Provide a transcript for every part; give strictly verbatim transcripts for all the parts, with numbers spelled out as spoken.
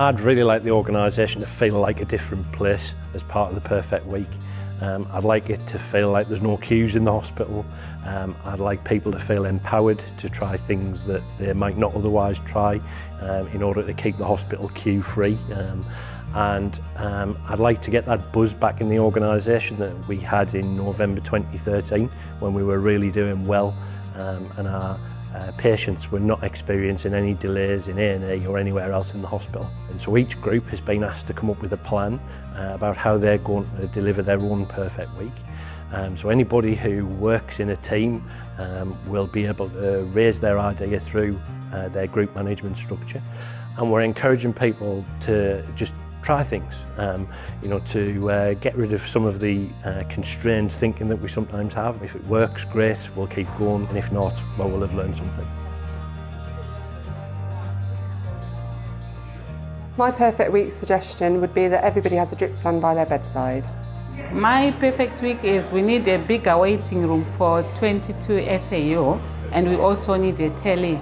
I'd really like the organisation to feel like a different place as part of the Perfect Week. Um, I'd like it to feel like there's no queues in the hospital. Um, I'd like people to feel empowered to try things that they might not otherwise try um, in order to keep the hospital queue free. Um, and um, I'd like to get that buzz back in the organisation that we had in November twenty thirteen when we were really doing well um, and our Uh, patients were not experiencing any delays in A and E or anywhere else in the hospital. And so each group has been asked to come up with a plan uh, about how they're going to deliver their own Perfect Week. Um, so anybody who works in a team um, will be able to raise their idea through uh, their group management structure. And we're encouraging people to just try things, um, you know, to uh, get rid of some of the uh, constrained thinking that we sometimes have. If it works, great, we'll keep going, and if not, well, we'll have learned something. My Perfect Week suggestion would be that everybody has a drip stand by their bedside. My Perfect Week is we need a bigger waiting room for twenty-two S A O, and we also need a telly.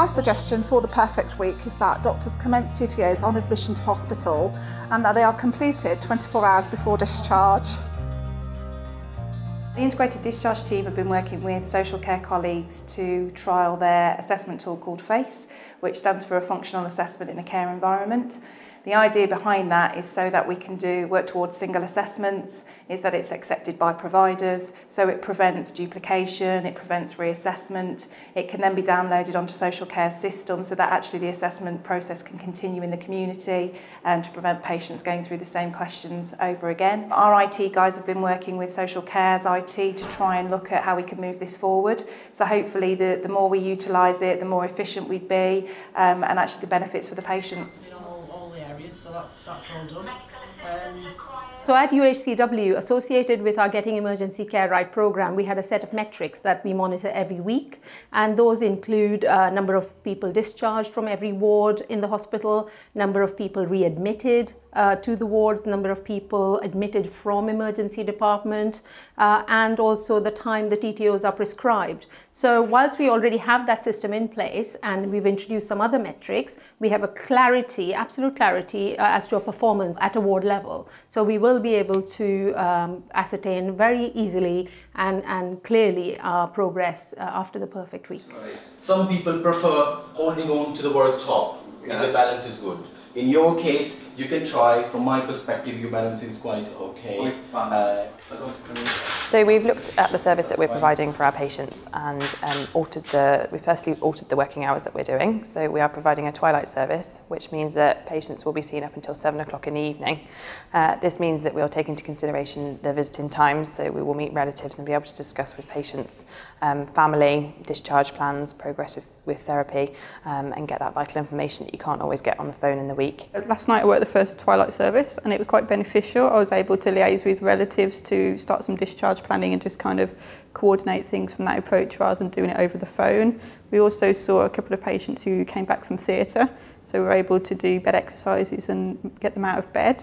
My suggestion for the Perfect Week is that doctors commence T T Os on admission to hospital and that they are completed twenty-four hours before discharge. The Integrated Discharge team have been working with social care colleagues to trial their assessment tool called FACE, which stands for a functional assessment in a care environment. The idea behind that is so that we can do work towards single assessments, is that it's accepted by providers, so it prevents duplication, it prevents reassessment, it can then be downloaded onto social care systems so that actually the assessment process can continue in the community and to prevent patients going through the same questions over again. Our I T guys have been working with social care's I T to try and look at how we can move this forward, so hopefully the, the more we utilise it, the more efficient we'd be um, and actually the benefits for the patients. So that's, that's all done. Um, so at U H C W, associated with our Getting Emergency Care Right programme, we had a set of metrics that we monitor every week, and those include uh, number of people discharged from every ward in the hospital, number of people readmitted uh, to the wards, number of people admitted from emergency department, uh, and also the time the T T Os are prescribed. So whilst we already have that system in place and we've introduced some other metrics, we have a clarity, absolute clarity uh, as to our performance at a ward level. So we will be able to um, ascertain very easily and, and clearly our progress uh, after the Perfect Week. Right. Some people prefer holding on to the worktop, yeah, and the balance is good. In your case, you can try. From my perspective, your balance is quite okay. Uh, so we've looked at the service that we're providing for our patients and um, altered the. We firstly altered the working hours that we're doing. So we are providing a twilight service, which means that patients will be seen up until seven o'clock in the evening. Uh, this means that we'll take into consideration their visiting times. So we will meet relatives and be able to discuss with patients, um, family, discharge plans, progress with, with therapy, um, and get that vital information that you can't always get on the phone in the week. Last night I worked the first twilight service and it was quite beneficial. I was able to liaise with relatives to start some discharge planning and just kind of coordinate things from that approach rather than doing it over the phone. We also saw a couple of patients who came back from theatre, so we were able to do bed exercises and get them out of bed.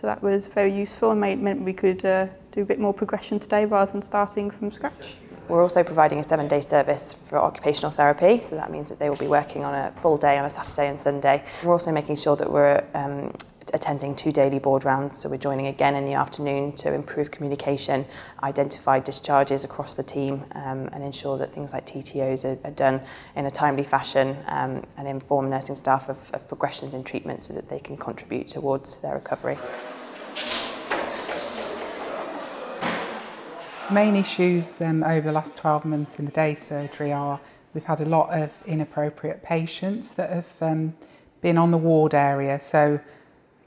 So that was very useful and made, meant we could uh, do a bit more progression today rather than starting from scratch. We're also providing a seven-day service for occupational therapy, so that means that they will be working on a full day on a Saturday and Sunday. We're also making sure that we're um, attending two daily board rounds, so we're joining again in the afternoon to improve communication, identify discharges across the team, um, and ensure that things like T T Os are, are done in a timely fashion, um, and inform nursing staff of, of progressions in treatment so that they can contribute towards their recovery. Main issues um, over the last twelve months in the day surgery are we've had a lot of inappropriate patients that have um, been on the ward area. So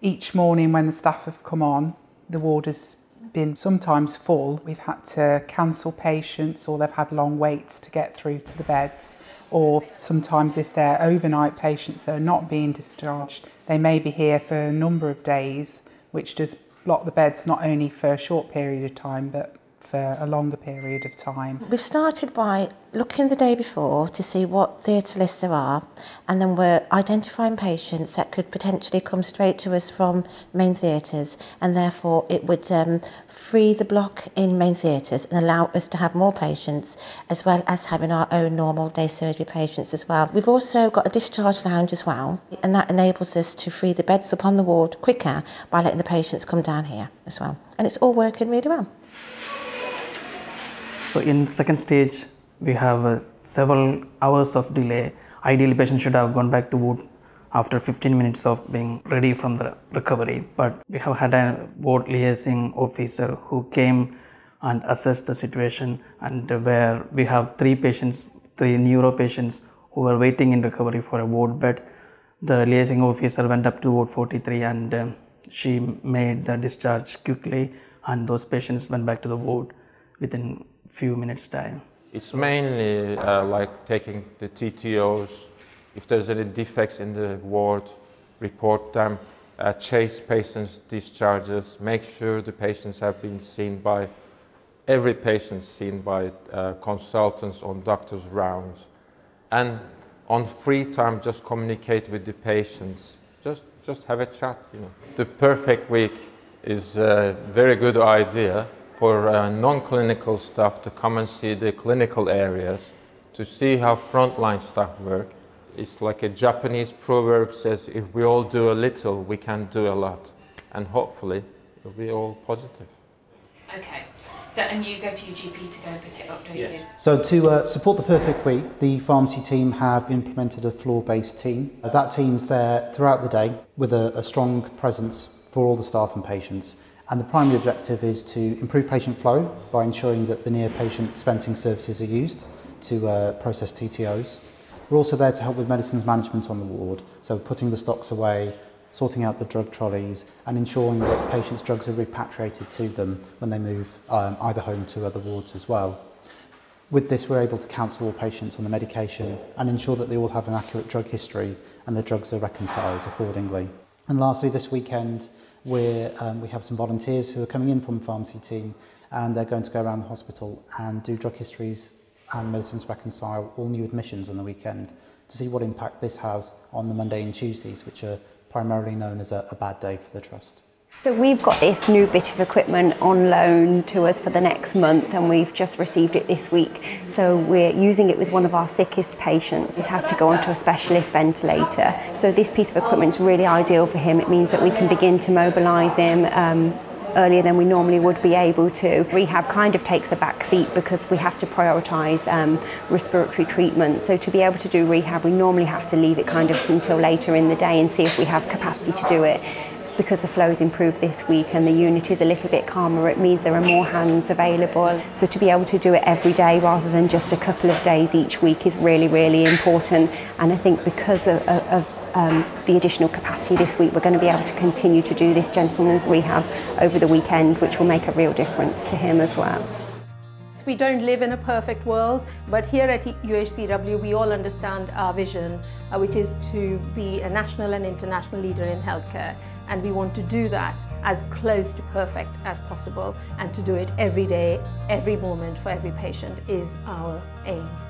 each morning when the staff have come on, the ward has been sometimes full. We've had to cancel patients, or they've had long waits to get through to the beds, or sometimes if they're overnight patients that are not being discharged, they may be here for a number of days, which does block the beds not only for a short period of time but for a longer period of time. We started by looking the day before to see what theatre lists there are, and then we're identifying patients that could potentially come straight to us from main theatres, and therefore it would um, free the block in main theatres and allow us to have more patients, as well as having our own normal day surgery patients as well. We've also got a discharge lounge as well, and that enables us to free the beds up on the ward quicker by letting the patients come down here as well. And it's all working really well. So in second stage, we have uh, several hours of delay. Ideally, patient should have gone back to ward after fifteen minutes of being ready from the recovery. But we have had a ward liaising officer who came and assessed the situation, and uh, where we have three patients, three neuro patients who were waiting in recovery for a ward bed. The liaising officer went up to ward forty-three and um, she made the discharge quickly, and those patients went back to the ward within few minutes time. It's mainly uh, like taking the T T Os. If there's any defects in the ward, report them, uh, chase patients' discharges, make sure the patients have been seen by, every patient seen by uh, consultants on doctor's rounds. And on free time, just communicate with the patients. Just, just have a chat, you know. The perfect week is a very good idea for uh, non-clinical staff to come and see the clinical areas, to see how frontline staff work. It's like a Japanese proverb says, if we all do a little, we can do a lot. And hopefully, it'll be all positive. Okay, so and you go to your G P to go and pick it up, don't yeah. you? So to uh, support the perfect week, the pharmacy team have implemented a floor-based team. That team's there throughout the day with a, a strong presence for all the staff and patients. And the primary objective is to improve patient flow by ensuring that the near patient dispensing services are used to uh, process T T Os. We're also there to help with medicines management on the ward, so putting the stocks away, sorting out the drug trolleys, and ensuring that patients' drugs are repatriated to them when they move um, either home to other wards as well. With this, we're able to counsel all patients on the medication and ensure that they all have an accurate drug history and their drugs are reconciled accordingly. And lastly, this weekend, We're, um, we have some volunteers who are coming in from the pharmacy team, and they're going to go around the hospital and do drug histories and medicines reconcile all new admissions on the weekend to see what impact this has on the Monday and Tuesdays, which are primarily known as a, a bad day for the trust. So we've got this new bit of equipment on loan to us for the next month, and we've just received it this week. So we're using it with one of our sickest patients. This has to go onto a specialist ventilator. So this piece of equipment is really ideal for him. It means that we can begin to mobilise him um, earlier than we normally would be able to. Rehab kind of takes a back seat because we have to prioritise um, respiratory treatment. So to be able to do rehab, we normally have to leave it kind of until later in the day and see if we have capacity to do it. Because the flow's improved this week and the unit is a little bit calmer, it means there are more hands available. So to be able to do it every day rather than just a couple of days each week is really, really important. And I think because of, of um, the additional capacity this week, we're going to be able to continue to do this gentleman's rehab over the weekend, which will make a real difference to him as well. We don't live in a perfect world, but here at U H C W we all understand our vision, uh, which is to be a national and international leader in healthcare. And we want to do that as close to perfect as possible, and to do it every day, every moment for every patient is our aim.